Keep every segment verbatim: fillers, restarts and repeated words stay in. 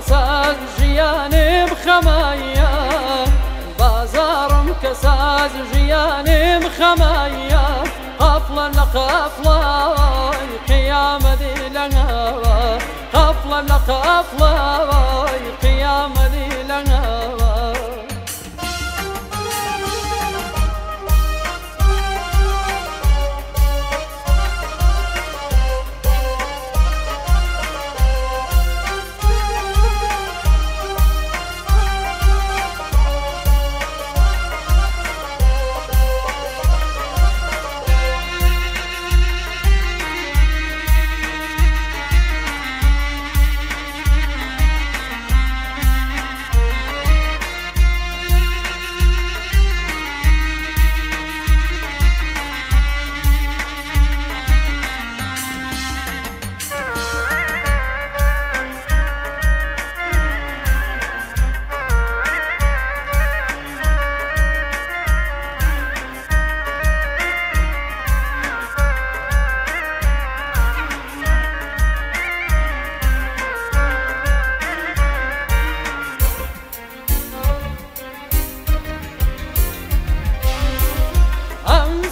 كساز جياني بخمايا بازارم كساز جياني بخمايا قفلا لقفلا قيامة ذي لنا قفلا لقفلا قيامة ذي لنا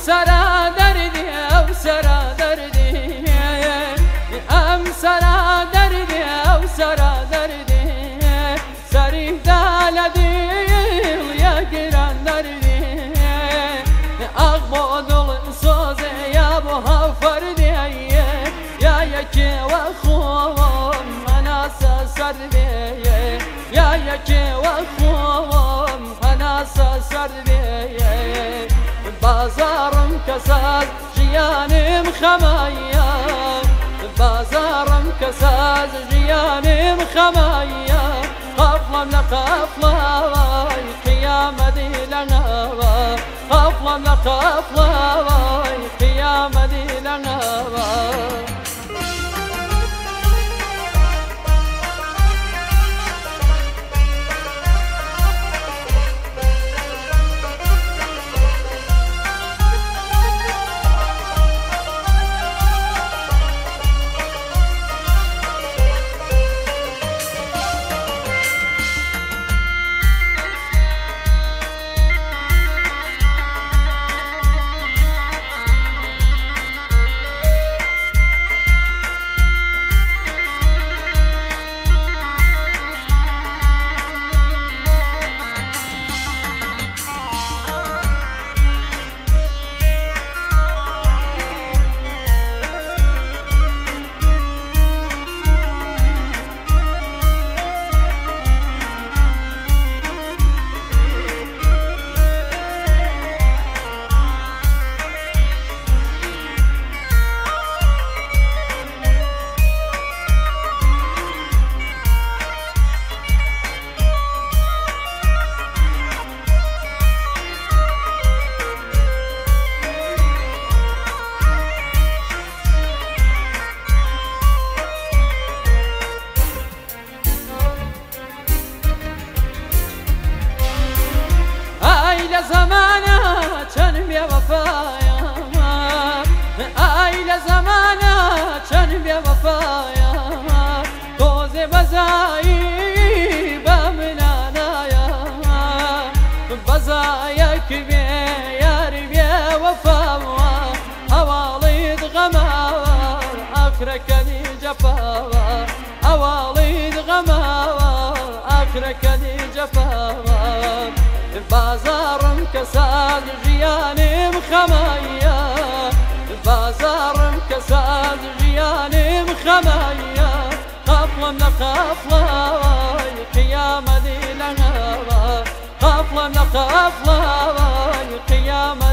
سرا دردي أو سرا دردي أم سرا دردي أو سرا دردي سري دالدي يا قران دردي أغبود الصوز يا بوها فردي يا يكي وخوم أناسا سردي يا يكي وخوم أناسا سردي بازارم كساز جياني مخمايا بازارم كساز جياني مخمايا قفلا لقفلا قيامة ذي لنا قفلا لقفلا قيامة ذي لنا أكركني جفاوا أواليد غماوا أكركني جفاوا بازارم كساد جياني مخمايا بازارم كساد جياني مخمايا قفلا لقفلا قيامة ذي لنا قفلا لقفلا قيامة